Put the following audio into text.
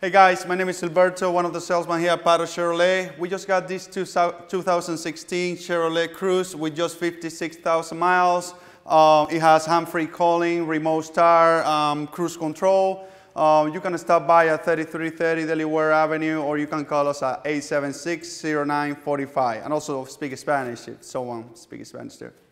Hey guys, my name is Alberto, one of the salesmen here at Paddock Chevrolet. We just got this 2016 Chevrolet Cruze with just 56,000 miles. It has hands-free calling, remote start, cruise control. You can stop by at 3330 Delaware Avenue, or you can call us at 876-0945. And also speak Spanish if someone speaks Spanish there.